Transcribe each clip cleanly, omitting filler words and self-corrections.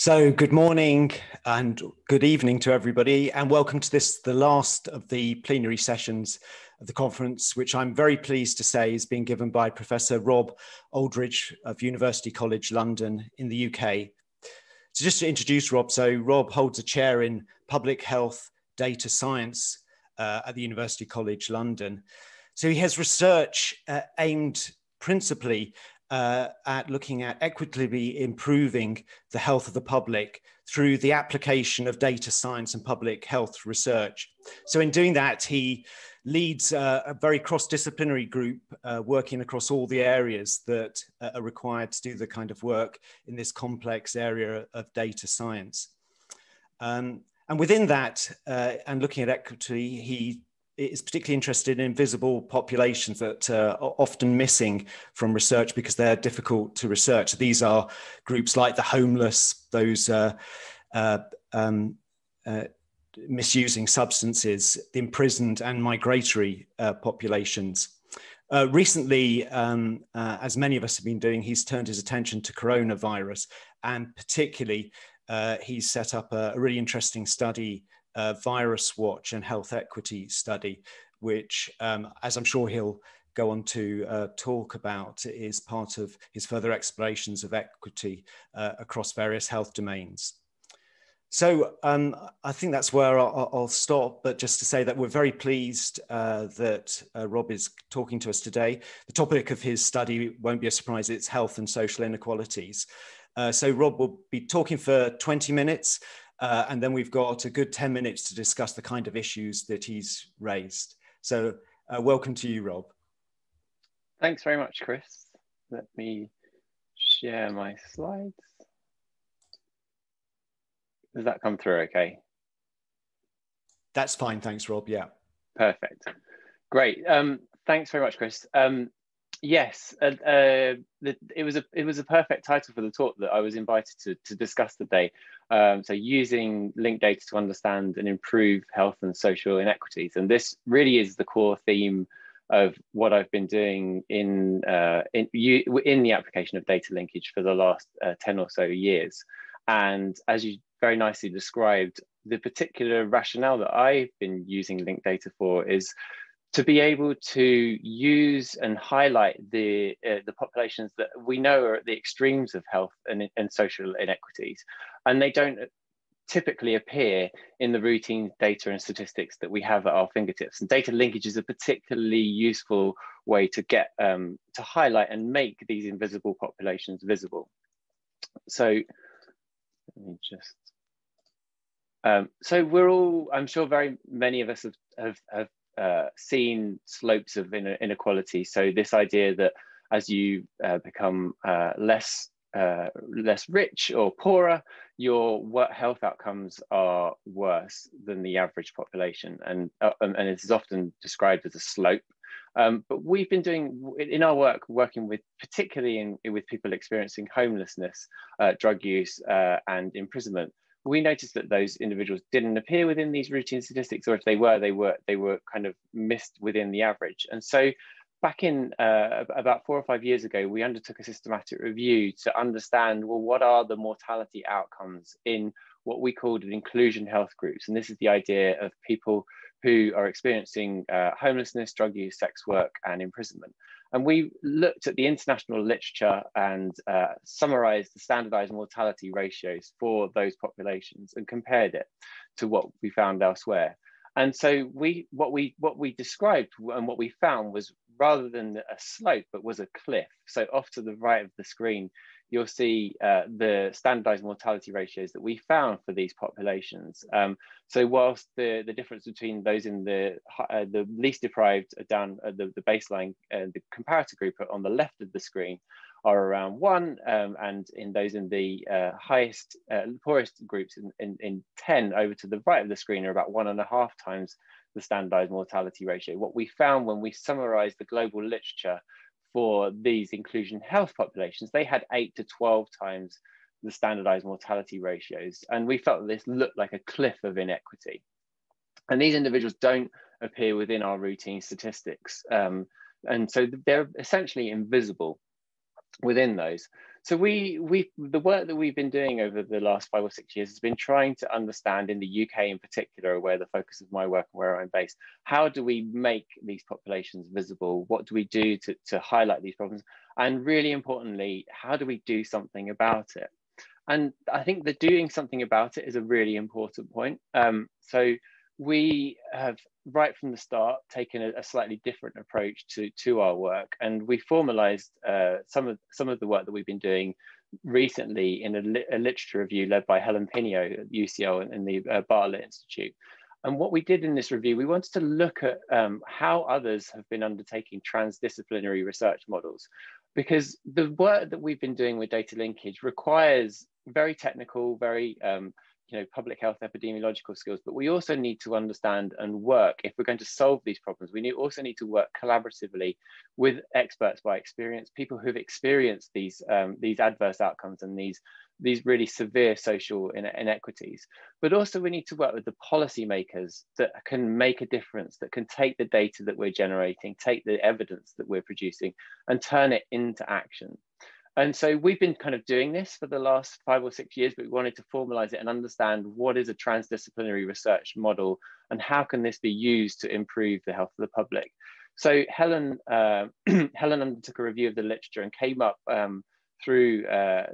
So good morning and good evening to everybody, and welcome to this, the last of the plenary sessions of the conference, which I'm very pleased to say is being given by Professor Rob Aldridge of University College London in the UK. So just to introduce Rob, so Rob holds a chair in public health data science at the University College London. So he has research aimed principally at looking at equitably improving the health of the public through the application of data science and public health research. So in doing that, he leads a very cross-disciplinary group working across all the areas that are required to do the kind of work in this complex area of data science. And within that, and looking at equity, he is particularly interested in invisible populations that are often missing from research because they're difficult to research. These are groups like the homeless, those misusing substances, the imprisoned and migratory populations. Recently, as many of us have been doing, he's turned his attention to coronavirus, and particularly he's set up a really interesting study, Virus Watch and Health Equity Study, which, as I'm sure he'll go on to talk about, is part of his further explorations of equity across various health domains. So I think that's where I'll stop, but just to say that we're very pleased that Rob is talking to us today. The topic of his study won't be a surprise, it's health and social inequalities. So Rob will be talking for 20 minutes, and then we've got a good 10 minutes to discuss the kind of issues that he's raised. So welcome to you, Rob. Thanks very much, Chris. Let me share my slides. Does that come through okay? That's fine, thanks, Rob, yeah. Perfect, great. Thanks very much, Chris. Yes, it was a perfect title for the talk that I was invited to discuss today. So using linked data to understand and improve health and social inequities. And this really is the core theme of what I've been doing in the application of data linkage for the last 10 or so years. And as you very nicely described, the particular rationale that I've been using linked data for is to be able to use and highlight the populations that we know are at the extremes of health and social inequities. And they don't typically appear in the routine data and statistics that we have at our fingertips. And data linkage is a particularly useful way to get, to highlight and make these invisible populations visible. So let me just, so we're all, I'm sure very many of us have seen slopes of inequality. So this idea that as you become less rich or poorer, your health outcomes are worse than the average population, and it is often described as a slope. But we've been doing in our work, working with particularly with people experiencing homelessness, drug use, and imprisonment. We noticed that those individuals didn't appear within these routine statistics, or if they were, they were kind of missed within the average. And so back in about 4 or 5 years ago, we undertook a systematic review to understand, well, what are the mortality outcomes in what we called inclusion health groups? And this is the idea of people who are experiencing homelessness, drug use, sex work, and imprisonment. And we looked at the international literature and summarized the standardized mortality ratios for those populations and compared it to what we found elsewhere. And so what we described and what we found was, rather than a slope, but was a cliff. So off to the right of the screen, you'll see the standardized mortality ratios that we found for these populations. So whilst the difference between those in the least deprived are down at the baseline, the comparator group on the left of the screen are around 1, and in those in the poorest groups in 10 over to the right of the screen are about 1.5 times the standardized mortality ratio. What we found when we summarized the global literature for these inclusion health populations, they had 8 to 12 times the standardized mortality ratios. And we felt that this looked like a cliff of inequity. And these individuals don't appear within our routine statistics. And so they're essentially invisible within those. So the work that we've been doing over the last 5 or 6 years has been trying to understand, in the UK in particular, where the focus of my work and where I'm based, how do we make these populations visible? What do we do to highlight these problems? And really importantly, how do we do something about it? And I think that doing something about it is a really important point. So we have, right from the start, taken a slightly different approach to our work, and we formalized some of the work that we've been doing recently in a literature review led by Helen Pineo at UCL and the Bartlett Institute. And what we did in this review, we wanted to look at how others have been undertaking transdisciplinary research models, because the work that we've been doing with data linkage requires very technical, very public health epidemiological skills, but we also need to understand and work, if we're going to solve these problems, we also need to work collaboratively with experts by experience, people who've experienced these adverse outcomes and these really severe social inequities. But also we need to work with the policymakers that can make a difference, that can take the data that we're generating, take the evidence that we're producing and turn it into action. And so we've been kind of doing this for the last 5 or 6 years, but we wanted to formalize it and understand what is a transdisciplinary research model and how can this be used to improve the health of the public. So Helen, Helen undertook a review of the literature and came up through a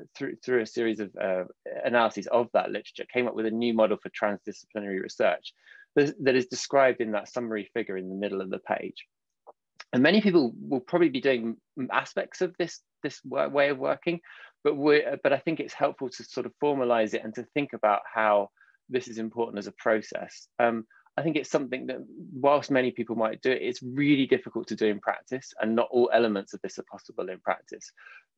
series of analyses of that literature, came up with a new model for transdisciplinary research that is described in that summary figure in the middle of the page. And many people will probably be doing aspects of this way of working, but I think it's helpful to sort of formalize it and to think about how this is important as a process. I think it's something that, whilst many people might do it, it's really difficult to do in practice, and not all elements of this are possible in practice.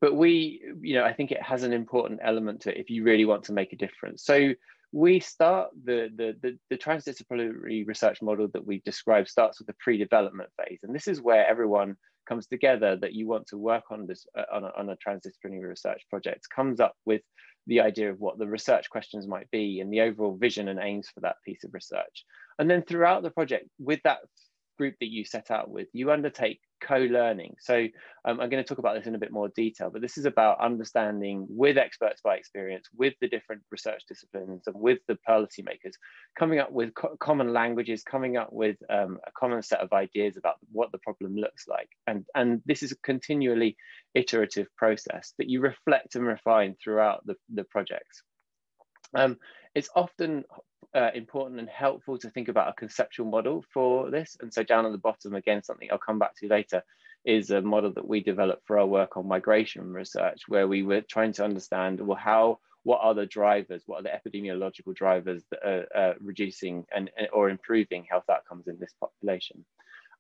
But I think it has an important element to it if you really want to make a difference. So we start the transdisciplinary research model that we described starts with the pre-development phase, and this is where everyone comes together that you want to work on this on a transdisciplinary research project, comes up with the idea of what the research questions might be and the overall vision and aims for that piece of research. And then throughout the project, with that group that you set out with, you undertake co-learning. So I'm going to talk about this in a bit more detail, but this is about understanding with experts by experience, with the different research disciplines and with the policymakers, coming up with common languages, coming up with a common set of ideas about what the problem looks like. And this is a continually iterative process that you reflect and refine throughout the projects. It's often important and helpful to think about a conceptual model for this. And so down at the bottom, again, something I'll come back to later, is a model that we developed for our work on migration research, where we were trying to understand, well, what are the drivers, what are the epidemiological drivers that are reducing or improving health outcomes in this population?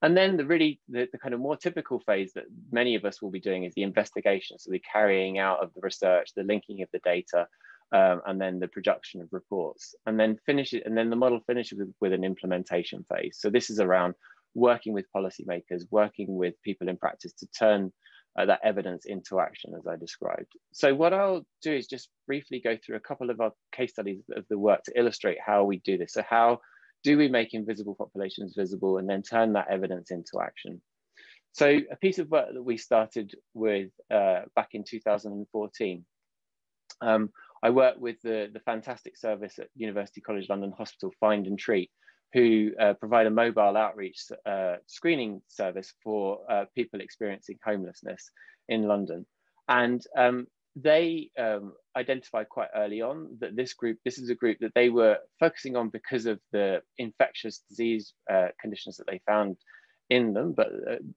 And then the kind of more typical phase that many of us will be doing is the investigation. So the carrying out of the research, the linking of the data, and then the production of reports, and then the model finishes with an implementation phase. So this is around working with policymakers, working with people in practice to turn that evidence into action, as I described. So what I'll do is just briefly go through a couple of our case studies of the work to illustrate how we do this. So how do we make invisible populations visible and then turn that evidence into action? So a piece of work that we started with back in 2014, I work with the fantastic service at University College London Hospital, Find and Treat, who provide a mobile outreach screening service for people experiencing homelessness in London. And they identified quite early on that this is a group that they were focusing on because of the infectious disease conditions that they found in them, but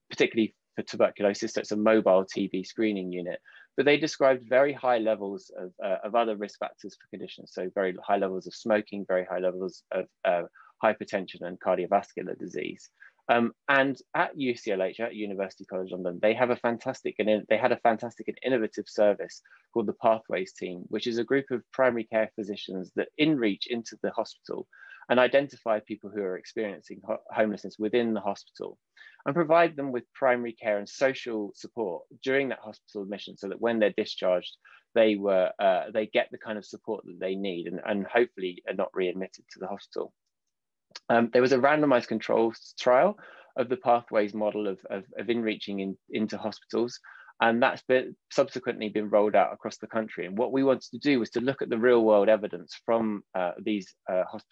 particularly for tuberculosis. So it's a mobile TB screening unit. But they described very high levels of other risk factors for conditions. So very high levels of smoking, very high levels of hypertension and cardiovascular disease. And at UCLH, at University College London, they have they had a fantastic and innovative service called the Pathways Team, which is a group of primary care physicians that reach into the hospital and identify people who are experiencing homelessness within the hospital, and provide them with primary care and social support during that hospital admission, so that when they're discharged, they get the kind of support that they need and hopefully are not readmitted to the hospital. There was a randomized control trial of the Pathways model of inreaching into hospitals, And that's been subsequently been rolled out across the country. And what we wanted to do was to look at the real world evidence from these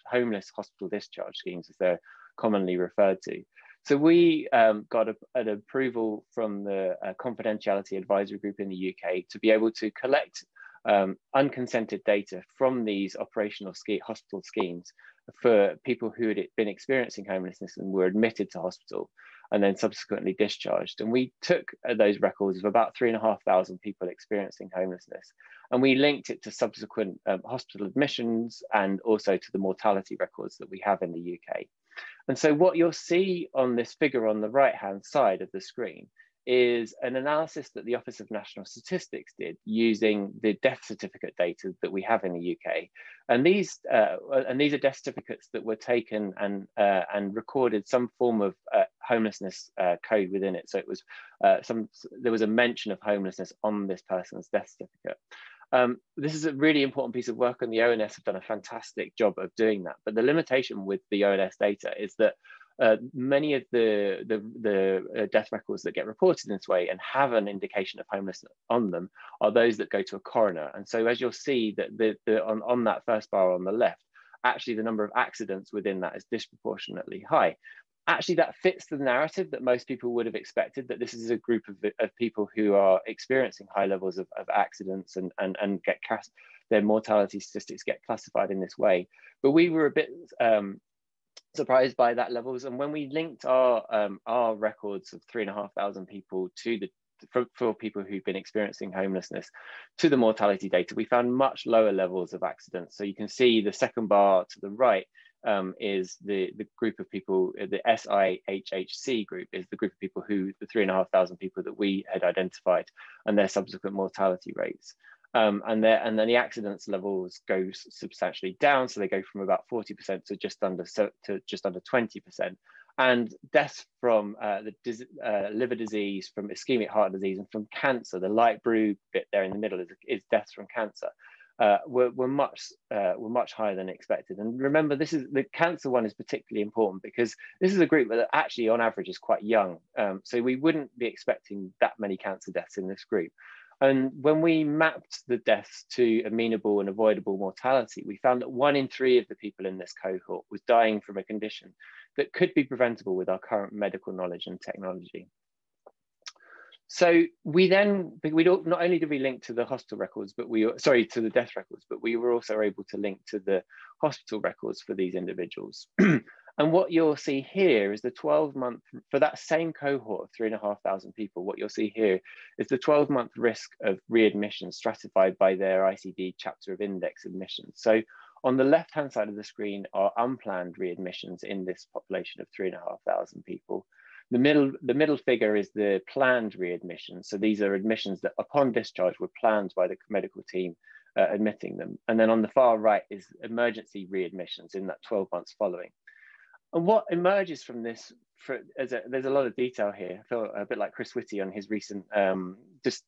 homeless hospital discharge schemes, as they're commonly referred to. So we got an approval from the confidentiality advisory group in the UK to be able to collect unconsented data from these operational hospital schemes for people who had been experiencing homelessness and were admitted to hospital and then subsequently discharged. And we took those records of about 3,500 people experiencing homelessness, and we linked it to subsequent hospital admissions and also to the mortality records that we have in the UK. And so what you'll see on this figure on the right-hand side of the screen is an analysis that the Office of National Statistics did using the death certificate data that we have in the UK. And these are death certificates that were taken and recorded some form of homelessness code within it. So it was there was a mention of homelessness on this person's death certificate. This is a really important piece of work, and the ONS have done a fantastic job of doing that. But the limitation with the ONS data is that many of the death records that get reported in this way and have an indication of homelessness on them are those that go to a coroner. And so as you'll see that on that first bar on the left, actually the number of accidents within that is disproportionately high. Actually, that fits the narrative that most people would have expected, that this is a group of people who are experiencing high levels of accidents and get their mortality statistics get classified in this way. But we were a bit surprised by that levels, and when we linked our records of 3,500 people to for people who've been experiencing homelessness to the mortality data, we found much lower levels of accidents. So you can see the second bar to the right is the group of people, the SIHHC group is the group of people who, the 3,500 people that we had identified, and their subsequent mortality rates. And then the accidents levels go substantially down, so they go from about 40% to just under 20%. And deaths from liver disease, from ischemic heart disease, and from cancer, the light blue bit there in the middle is deaths from cancer, were much higher than expected. And remember, this is the cancer one is particularly important because this is a group that actually on average is quite young, so we wouldn't be expecting that many cancer deaths in this group. And when we mapped the deaths to amenable and avoidable mortality, we found that 1 in 3 of the people in this cohort was dying from a condition that could be preventable with our current medical knowledge and technology. So not only did we link to the hospital records, but to the death records, but we were also able to link to the hospital records for these individuals. And what you'll see here is the 12-month, for that same cohort of 3,500 people, what you'll see here is the 12-month risk of readmission stratified by their ICD chapter of index admissions. So on the left-hand side of the screen are unplanned readmissions in this population of 3,500 people. The middle figure is the planned readmission. So these are admissions that upon discharge were planned by the medical team admitting them. And then on the far right is emergency readmissions in that 12 months following. And what emerges from this, there's a lot of detail here. I feel a bit like Chris Whitty on his recent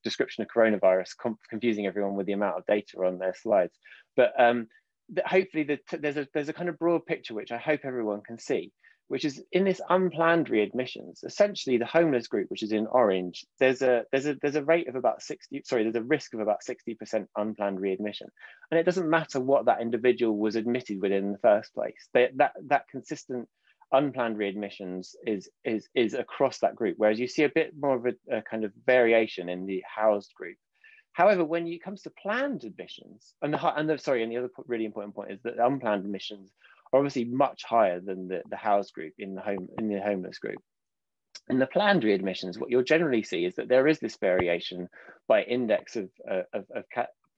description of coronavirus, confusing everyone with the amount of data on their slides. But hopefully there's a kind of broad picture, which I hope everyone can see, which is in this unplanned readmissions, essentially the homeless group, which is in orange, there's a rate of about 60, sorry, there's a risk of about 60% unplanned readmission. And it doesn't matter what that individual was admitted within in the first place. That consistent unplanned readmissions is across that group, whereas you see a bit more of a kind of variation in the housed group. However, when it comes to planned admissions, and the other really important point is that unplanned admissions are obviously much higher than the housed group in the homeless group. In the planned readmissions, what you'll generally see is that there is this variation by index of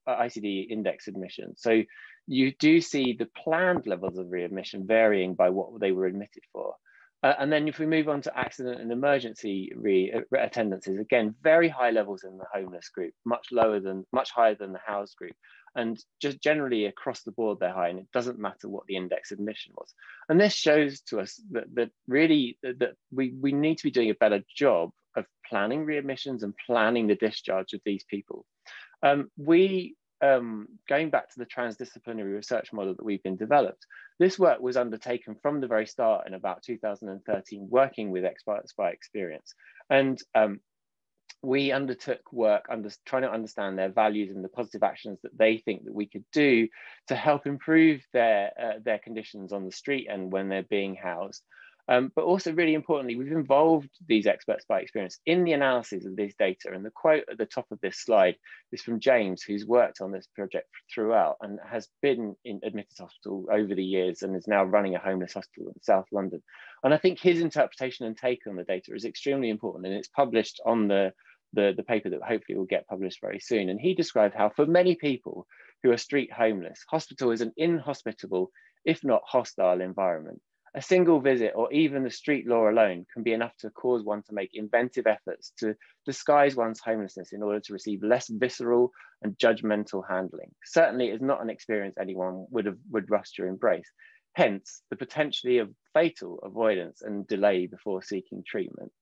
ICD index admission. So you do see the planned levels of readmission varying by what they were admitted for. And then if we move on to accident and emergency attendances, again, very high levels in the homeless group, much higher than the housed group. And just generally across the board, they're high, and it doesn't matter what the index admission was. And this shows to us that really we need to be doing a better job of planning readmissions and planning the discharge of these people. Going back to the transdisciplinary research model that we've been developed, this work was undertaken from the very start in about 2013, working with experts by experience. And we undertook work trying to understand their values and the positive actions that they think that we could do to help improve their conditions on the street and when they're being housed. But also really importantly, we've involved these experts by experience in the analysis of this data. And the quote at the top of this slide is from James, who's worked on this project throughout and has been in admitted hospital over the years and is now running a homeless hospital in South London. And I think his interpretation and take on the data is extremely important, and it's published on the paper that hopefully will get published very soon. And he described how for many people who are street homeless, hospital is an inhospitable, if not hostile environment. A single visit or even the street law alone can be enough to cause one to make inventive efforts to disguise one's homelessness in order to receive less visceral and judgmental handling. Certainly it's not an experience anyone would rush to embrace. Hence the potentially of fatal avoidance and delay before seeking treatment.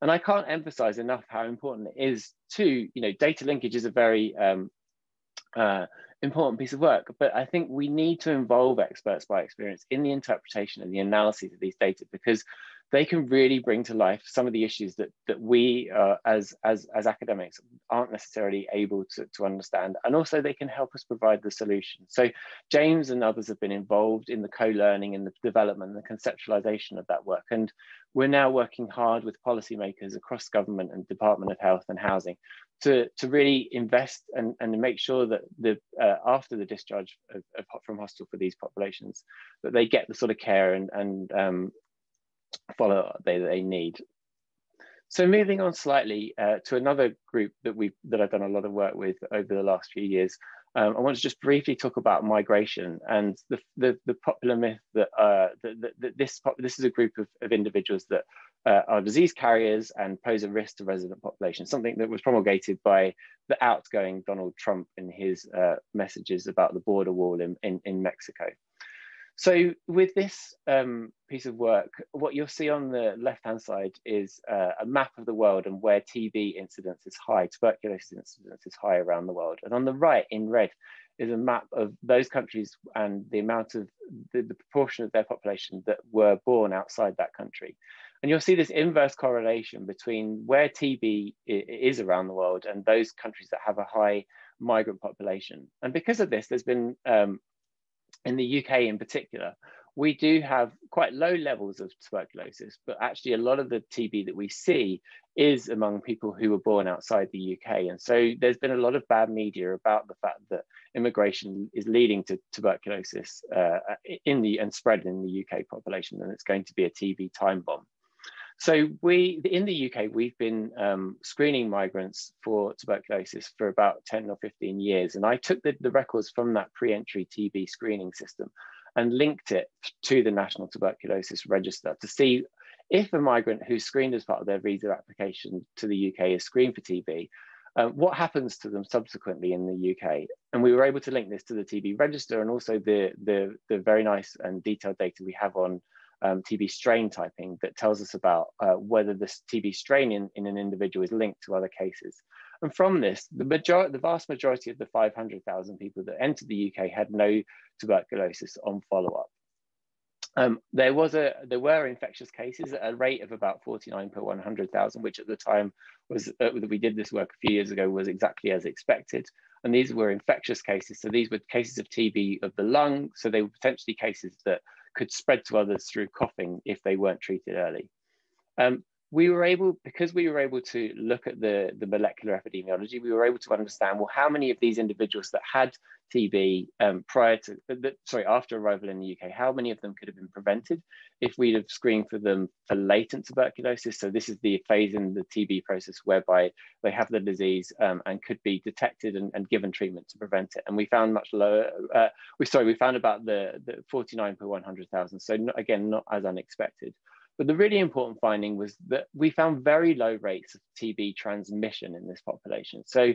And I can't emphasize enough how important it is to, data linkage is a very important piece of work, but I think we need to involve experts by experience in the interpretation and the analysis of these data, because they can really bring to life some of the issues that we as academics aren't necessarily able to understand. And also they can help us provide the solution. So James and others have been involved in the co-learning and the development and the conceptualization of that work. And we're now working hard with policymakers across government and Department of Health and Housing to really invest and make sure that after the discharge from hospital for these populations, that they get the sort of care and follow-up they need. So moving on slightly to another group that I've done a lot of work with over the last few years, I want to just briefly talk about migration and the popular myth that this is a group of individuals that are disease carriers and pose a risk to resident populations, something that was promulgated by the outgoing Donald Trump in his messages about the border wall in Mexico. So with this piece of work, what you'll see on the left-hand side is a map of the world and where TB incidence is high, tuberculosis incidence is high around the world. And on the right in red is a map of those countries and the amount of the proportion of their population that were born outside that country. And you'll see this inverse correlation between where TB is around the world and those countries that have a high migrant population. And because of this, there's been in the UK in particular, we do have quite low levels of tuberculosis, but actually a lot of the TB that we see is among people who were born outside the UK. And so there's been a lot of bad media about the fact that immigration is leading to tuberculosis and spread in the UK population, and it's going to be a TB time bomb. So in the UK, we've been screening migrants for tuberculosis for about 10 or 15 years. And I took the records from that pre-entry TB screening system and linked it to the National Tuberculosis Register to see if a migrant who's screened as part of their visa application to the UK is screened for TB, what happens to them subsequently in the UK. And we were able to link this to the TB register and also the very nice and detailed data we have on TB strain typing that tells us about whether this TB strain in an individual is linked to other cases. And from this, the vast majority of the 500,000 people that entered the UK had no tuberculosis on follow-up. There were infectious cases at a rate of about 49 per 100,000, which at the time was, we did this work a few years ago, was exactly as expected. And these were infectious cases. So these were cases of TB of the lung. So they were potentially cases that could spread to others through coughing if they weren't treated early. Because we were able to look at the molecular epidemiology, we were able to understand, well, how many of these individuals that had TB after arrival in the UK, how many of them could have been prevented if we'd have screened for them for latent tuberculosis. So this is the phase in the TB process whereby they have the disease and could be detected and given treatment to prevent it. And we found much lower, we found about the 49 per 100,000. So not, again, not as unexpected. But the really important finding was that we found very low rates of TB transmission in this population. So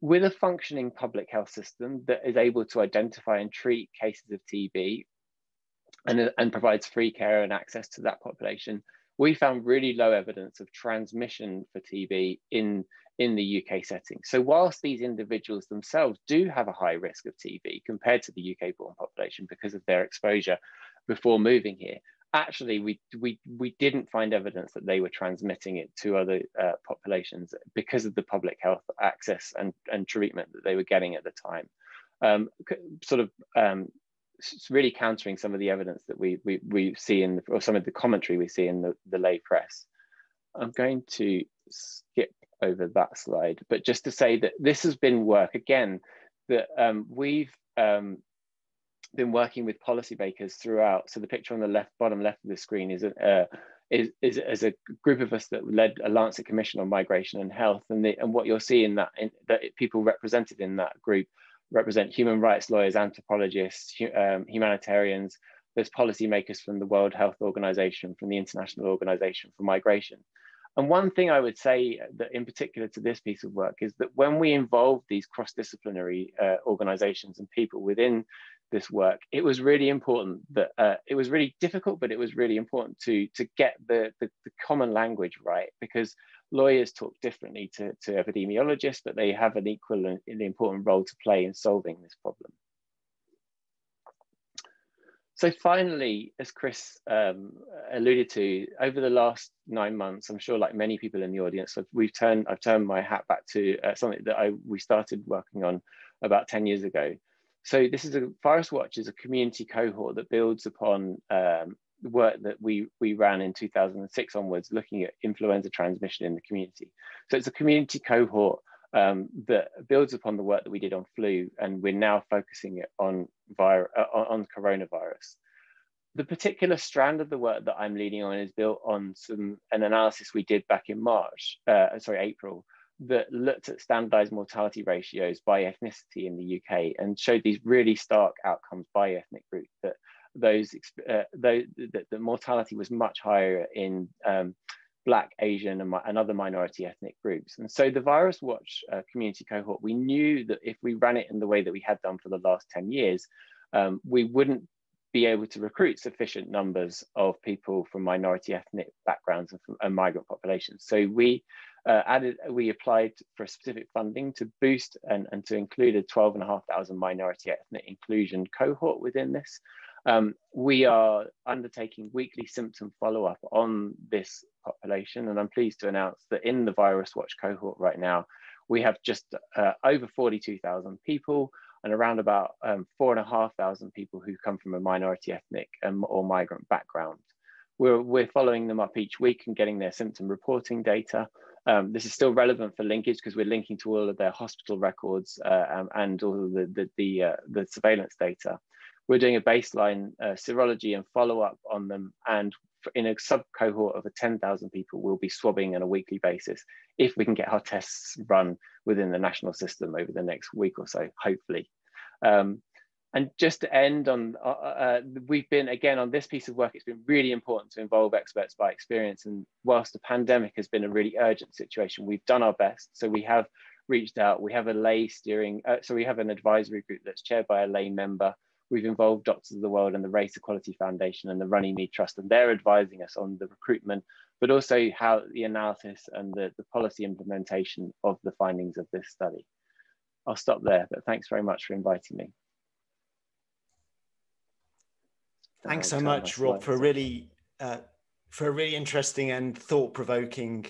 with a functioning public health system that is able to identify and treat cases of TB and provides free care and access to that population, we found really low evidence of transmission for TB in the UK setting. So whilst these individuals themselves do have a high risk of TB compared to the UK-born population because of their exposure before moving here, actually we didn't find evidence that they were transmitting it to other populations because of the public health access and treatment that they were getting at the time. It's really countering some of the evidence that we see in, or some of the commentary we see in the lay press. I'm going to skip over that slide, but just to say that this has been work, again, that we've been working with policymakers throughout. So the picture on the left, bottom left of the screen is a group of us that led a Lancet Commission on Migration and Health. And what you'll see in that, people represented in that group represent human rights lawyers, anthropologists, humanitarians. There's policymakers from the World Health Organization, from the International Organization for Migration. And one thing I would say that in particular to this piece of work is that when we involved these cross-disciplinary organizations and people within this work, it was really important that, it was really difficult, but it was really important to get the common language right, because lawyers talk differently to epidemiologists, but they have an equal and important role to play in solving this problem. So finally, as Chris alluded to, over the last 9 months, I'm sure like many people in the audience, I've turned my hat back to something that we started working on about 10 years ago. So this is Virus Watch is a community cohort that builds upon work that we ran in 2006 onwards, looking at influenza transmission in the community. So it's a community cohort that builds upon the work that we did on flu, and we're now focusing it on coronavirus. The particular strand of the work that I'm leading on is built on an analysis we did back in April, that looked at standardized mortality ratios by ethnicity in the UK and showed these really stark outcomes by ethnic group, that the mortality was much higher in Black, Asian, and other minority ethnic groups. And so the Virus Watch community cohort, we knew that if we ran it in the way that we had done for the last 10 years, we wouldn't be able to recruit sufficient numbers of people from minority ethnic backgrounds and from migrant populations. So we applied for specific funding to boost and to include a 12,500 minority ethnic inclusion cohort within this. We are undertaking weekly symptom follow-up on this population, and I'm pleased to announce that in the Virus Watch cohort right now, we have just over 42,000 people and around about 4,500 people who come from a minority ethnic or migrant background. We're following them up each week and getting their symptom reporting data. This is still relevant for linkage because we're linking to all of their hospital records and all of the surveillance data. We're doing a baseline serology and follow-up on them, and in a sub-cohort of 10,000 people, we'll be swabbing on a weekly basis if we can get our tests run within the national system over the next week or so, hopefully. And just to end on, we've been, again, on this piece of work, it's been really important to involve experts by experience. And whilst the pandemic has been a really urgent situation, we've done our best. So we have reached out, we have a lay steering, so we have an advisory group that's chaired by a lay member. We've involved Doctors of the World and the Race Equality Foundation and the Runnymede Trust, and they're advising us on the recruitment, but also how the analysis and the policy implementation of the findings of this study. I'll stop there, but thanks very much for inviting me. Thanks so much, Rob, for a really interesting and thought-provoking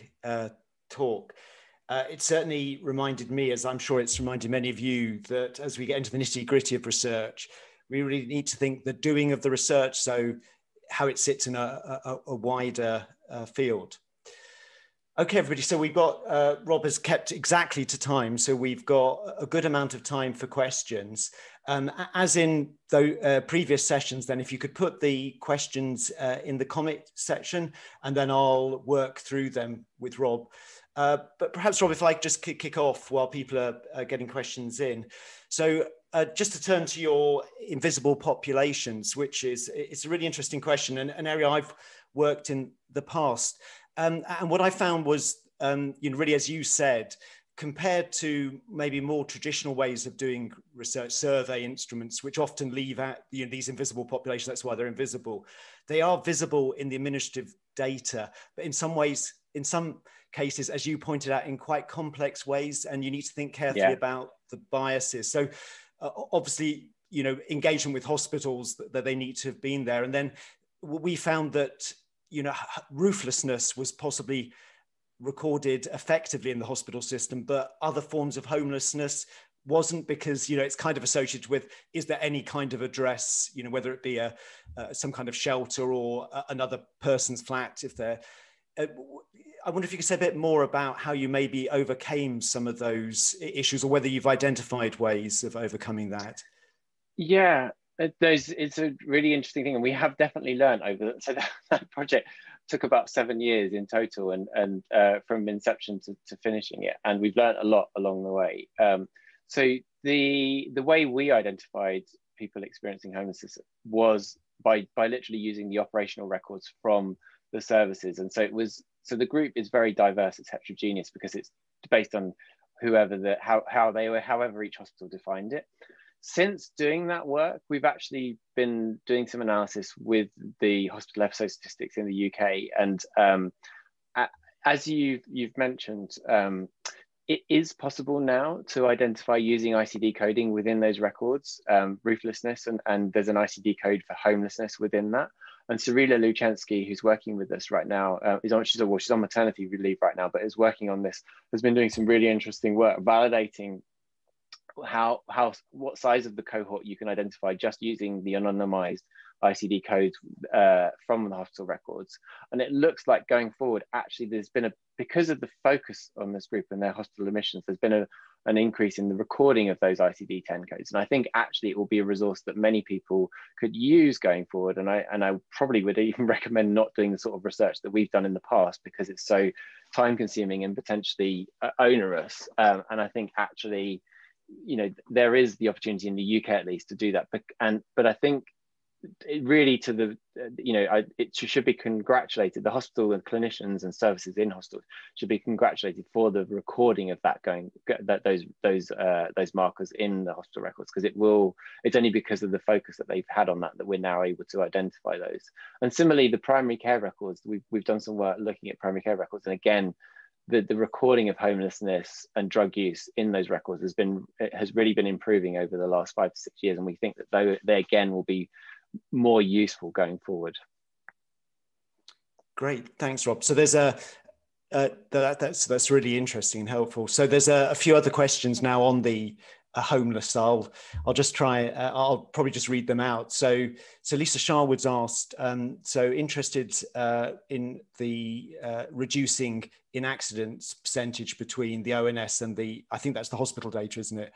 talk. It certainly reminded me, as I'm sure it's reminded many of you, that as we get into the nitty-gritty of research, we really need to think the doing of the research, so how it sits in a wider field. Okay, everybody, so we've got, Rob has kept exactly to time, so we've got a good amount of time for questions. As in the previous sessions, then, if you could put the questions in the comment section, and then I'll work through them with Rob. But perhaps, Rob, if I could just kick off while people are getting questions in. So just to turn to your invisible populations, which is, it's a really interesting question and an area I've worked in the past. And what I found was, you know, really, as you said, compared to maybe more traditional ways of doing research, survey instruments, which often leave out, you know, these invisible populations, that's why they're invisible. They are visible in the administrative data, but in some ways, in some cases, as you pointed out, in quite complex ways, and you need to think carefully about the biases. So obviously, you know, engagement with hospitals that they need to have been there, and then we found that, you know, rooflessness was possibly recorded effectively in the hospital system, but other forms of homelessness wasn't, because, you know, it's kind of associated with, is there any kind of address, you know, whether it be some kind of shelter or another person's flat if they're, I wonder if you could say a bit more about how you maybe overcame some of those issues, or whether you've identified ways of overcoming that. Yeah, it's a really interesting thing, and we have definitely learned over that. So that project took about 7 years in total, and from inception to finishing it, and we've learned a lot along the way. So the way we identified people experiencing homelessness was by literally using the operational records from the services. And so it was, so the group is very diverse, it's heterogeneous, because it's based on whoever the, how they were, however each hospital defined it. Since doing that work, we've actually been doing some analysis with the hospital episode statistics in the UK. And as you've mentioned, it is possible now to identify using ICD coding within those records, rooflessness, and there's an ICD code for homelessness within that. And Sereena Luczanski, who's working with us right now, she's on maternity leave right now, but is working on this, has been doing some really interesting work validating what size of the cohort you can identify just using the anonymized ICD codes from the hospital records. And it looks like going forward, actually, there's been because of the focus on this group and their hospital admissions, there's been an increase in the recording of those ICD-10 codes. And I think actually it will be a resource that many people could use going forward. And I probably would even recommend not doing the sort of research that we've done in the past, because it's so time consuming and potentially onerous. And I think actually, you know, there is the opportunity in the UK at least to do that. But I think it really, to the, you know, it should be congratulated. The hospital and clinicians and services in hospitals should be congratulated for the recording of that those markers in the hospital records, because it's only because of the focus that they've had on that we're now able to identify those. And similarly, the primary care records, we've done some work looking at primary care records, and again, the recording of homelessness and drug use in those records has really been improving over the last 5 to 6 years, and we think that they again will be more useful going forward. Great, thanks, Rob. So there's that's really interesting and helpful. So there's a few other questions now on the homeless. I'll probably just read them out. So Lisa Sharwood's asked, interested in the reducing in accidents percentage between the ONS and I think that's the hospital data, isn't it?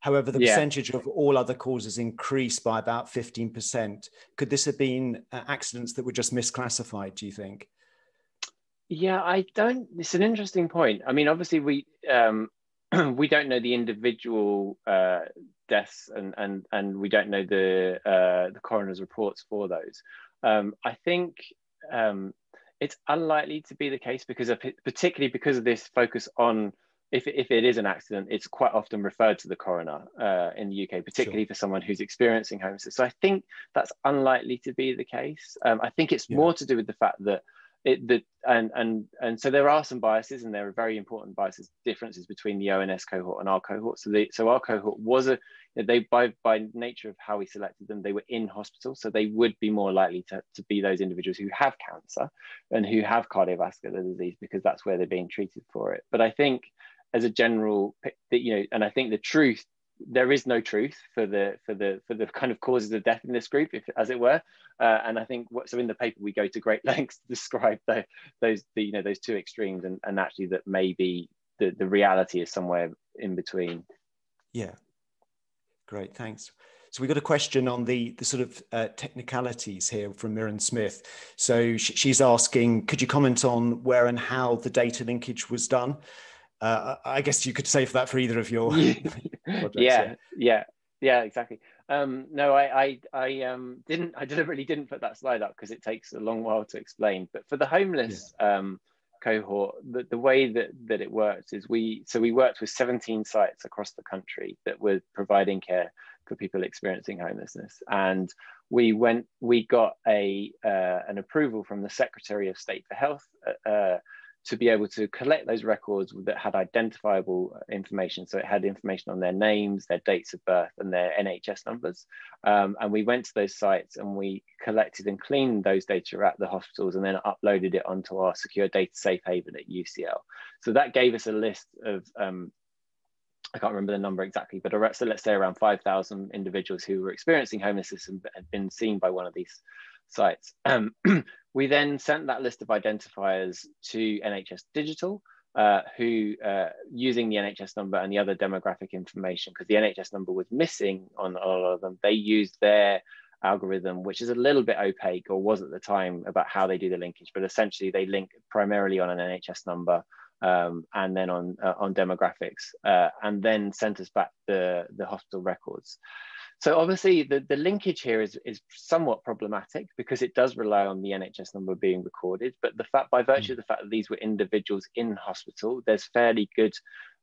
However, the percentage of all other causes increased by about 15%. Could this have been accidents that were just misclassified, do you think? Yeah, it's an interesting point. I mean, obviously we don't know the individual deaths and we don't know the coroner's reports for those. I think it's unlikely to be the case, particularly because of this focus on, if it is an accident, it's quite often referred to the coroner in the UK, particularly for someone who's experiencing homelessness. So I think that's unlikely to be the case. I think it's more to do with the fact that so there are some biases, and there are very important differences between the ONS cohort and our cohort. So our cohort was by nature of how we selected them, they were in hospital. So they would be more likely to be those individuals who have cancer and who have cardiovascular disease, because that's where they're being treated for it. But I think as a general, you know, and I think there is no truth for the kind of causes of death in this group, as it were. And I think so in the paper, we go to great lengths to describe those two extremes, and actually that maybe the reality is somewhere in between. Yeah, great, thanks. So we got a question on the sort of technicalities here from Mirren Smith. So she's asking, could you comment on where and how the data linkage was done? I guess you could say for that for either of your projects. Yeah, exactly. No, I didn't. I deliberately didn't put that slide up because it takes a long while to explain. But for the homeless cohort, the way that it works is we worked with 17 sites across the country that were providing care for people experiencing homelessness, and we got an approval from the Secretary of State for Health. to be able to collect those records that had identifiable information. So it had information on their names, their dates of birth, and their NHS numbers. And we went to those sites and we collected and cleaned those data at the hospitals and then uploaded it onto our secure data safe haven at UCL. So that gave us a list of, I can't remember the number exactly, but so let's say around 5,000 individuals who were experiencing homelessness and had been seen by one of these sites. We then sent that list of identifiers to NHS Digital, who, using the NHS number and the other demographic information, because the NHS number was missing on a lot of them, they used their algorithm, which is a little bit opaque, or was at the time, about how they do the linkage. But essentially, they link primarily on an NHS number, and then on demographics, and then sent us back the hospital records. So obviously the linkage here is somewhat problematic because it does rely on the NHS number being recorded, but the fact, by virtue of the fact that these were individuals in hospital, there's fairly good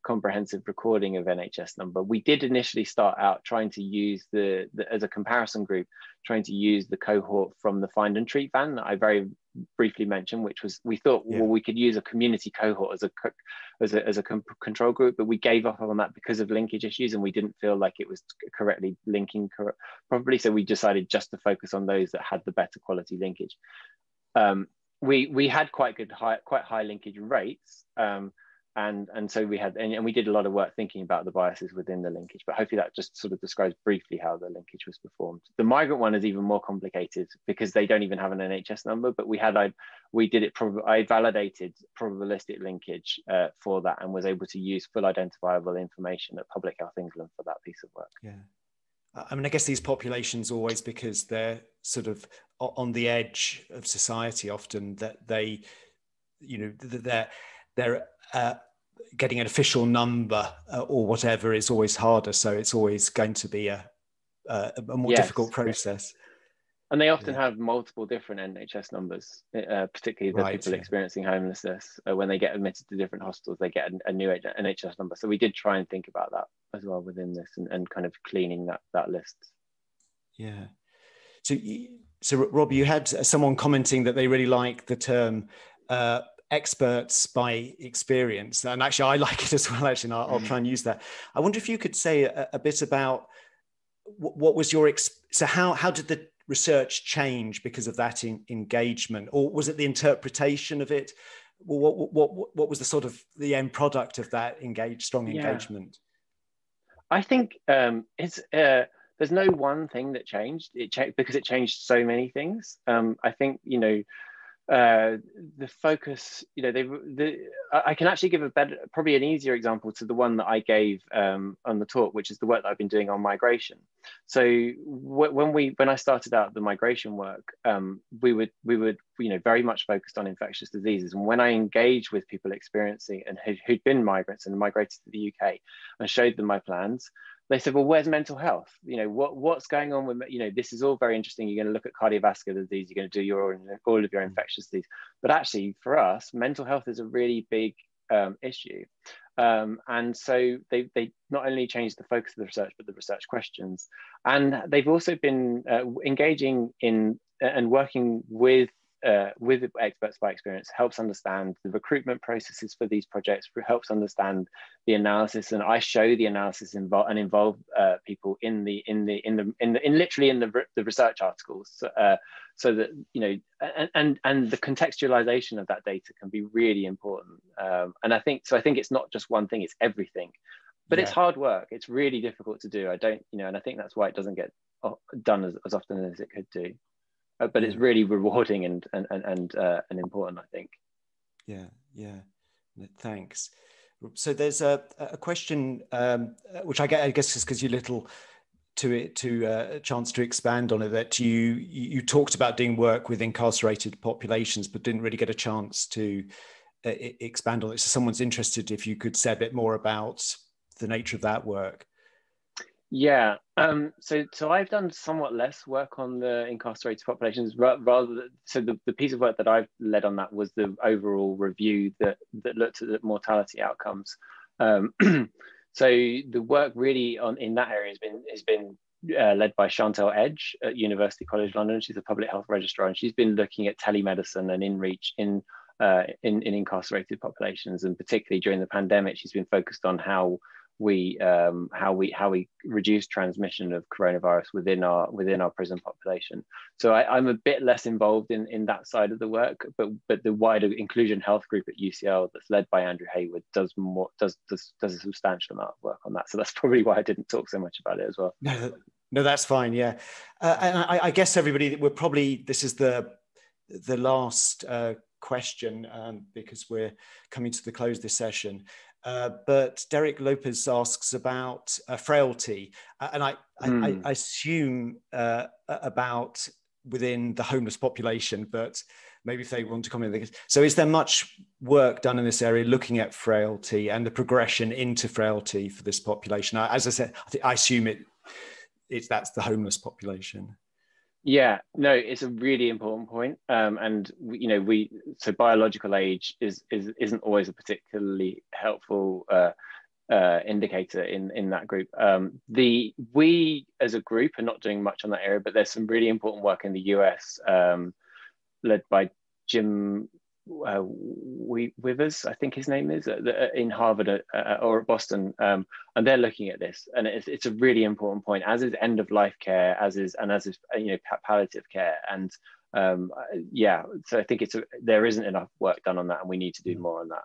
comprehensive recording of NHS number. We did initially start out trying to use as a comparison group, trying to use the cohort from the Find and Treat van that I very briefly mentioned, which was, we thought, well, we could use a community cohort as a control group, but we gave up on that because of linkage issues, and we didn't feel like it was correctly linking properly. So we decided just to focus on those that had the better quality linkage. We had quite high linkage rates, and so we had, and we did a lot of work thinking about the biases within the linkage, but hopefully that just sort of describes briefly how the linkage was performed. The migrant one is even more complicated because they don't even have an NHS number, but I validated probabilistic linkage for that and was able to use full identifiable information at Public Health England for that piece of work. Yeah. I mean, I guess these populations, always because they're sort of on the edge of society often, that they, you know, they're getting an official number or whatever is always harder. So it's always going to be a more difficult process. And they often have multiple different NHS numbers, particularly the people experiencing homelessness. When they get admitted to different hospitals, they get a new NHS number. So we did try and think about that as well within this, and kind of cleaning that list. Yeah. So Rob, you had someone commenting that they really like the term experts by experience, and actually I like it as well, actually, and I'll try and use that. I wonder if you could say a bit about what was your so how did the research change because of that engagement, or was it the interpretation of it? Well, what was the sort of the end product of that strong engagement? I think it's there's no one thing that changed. It changed because it changed so many things. I think, you know, the focus, you know, I can actually give probably an easier example to the one that I gave on the talk, which is the work that I've been doing on migration. So when I started out the migration work, we were, you know, very much focused on infectious diseases. And when I engaged with people experiencing and who'd been migrants and migrated to the UK and showed them my plans, they said, well, where's mental health? You know, what's going on with, you know, this is all very interesting. You're going to look at cardiovascular disease, you're going to do all of your infectious disease. But actually for us, mental health is a really big issue. And so they not only changed the focus of the research, but the research questions. And they've also been engaging in and working with experts by experience, helps understand the recruitment processes for these projects, helps understand the analysis, and I show the analysis involve people in literally the research articles, so that, you know, and the contextualization of that data can be really important. And I think it's not just one thing; it's everything. But it's hard work. It's really difficult to do. I don't, you know, and I think that's why it doesn't get done as often as it could do. But it's really rewarding and important, I think. Yeah. Thanks. So there's a question which I guess is because you're little to it, to a chance to expand on it, that you talked about doing work with incarcerated populations, but didn't really get a chance to expand on it. So someone's interested if you could say a bit more about the nature of that work. Yeah, so I've done somewhat less work on the incarcerated populations. The piece of work that I've led on that was the overall review that looked at the mortality outcomes. So the work really in that area has been led by Chantelle Edge at University College London. She's a public health registrar, and she's been looking at telemedicine and inReach in in incarcerated populations, and particularly during the pandemic, she's been focused on how we reduce transmission of coronavirus within our prison population. So I'm a bit less involved in that side of the work, but the wider inclusion health group at UCL that's led by Andrew Hayward does a substantial amount of work on that. So that's probably why I didn't talk so much about it as well. No, that's fine. Yeah, and I guess everybody, this is the last question because we're coming to the close of this session. But Derek Lopez asks about frailty, and I assume about within the homeless population, but maybe if they want to comment. So is there much work done in this area looking at frailty and the progression into frailty for this population? As I said, I assume that's the homeless population. Yeah, no, it's a really important point, and so biological age isn't always a particularly helpful indicator in that group. We as a group are not doing much on that area, but there's some really important work in the US led by Jim Withers, I think his name is, in Harvard or at Boston, and they're looking at this, and it's a really important point, as is end of life care, as is palliative care, and yeah, so I think there isn't enough work done on that, and we need to do more on that,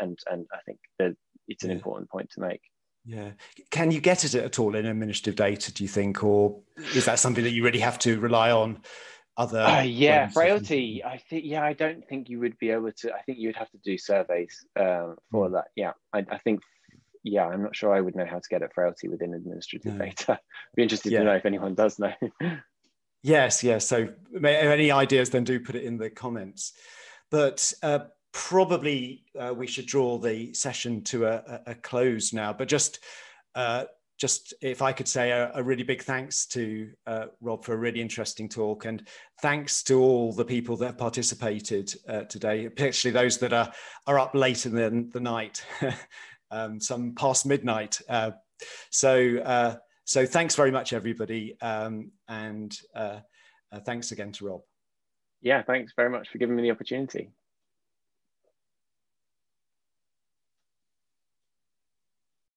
and I think that it's an important point to make. Yeah, can you get it at all in administrative data, do you think, or is that something that you really have to rely on? Frailty, I think, yeah, I don't think you would be able to, I think you would have to do surveys for that. Yeah, I think, yeah, I'm not sure I would know how to get at frailty within administrative data. I'd be interested to know if anyone does know. yes, so any ideas, then do put it in the comments. But probably we should draw the session to a close now, but just if I could say a really big thanks to Rob for a really interesting talk, and thanks to all the people that participated today, particularly those that are up late in the night, some past midnight. So thanks very much, everybody. And thanks again to Rob. Yeah, thanks very much for giving me the opportunity.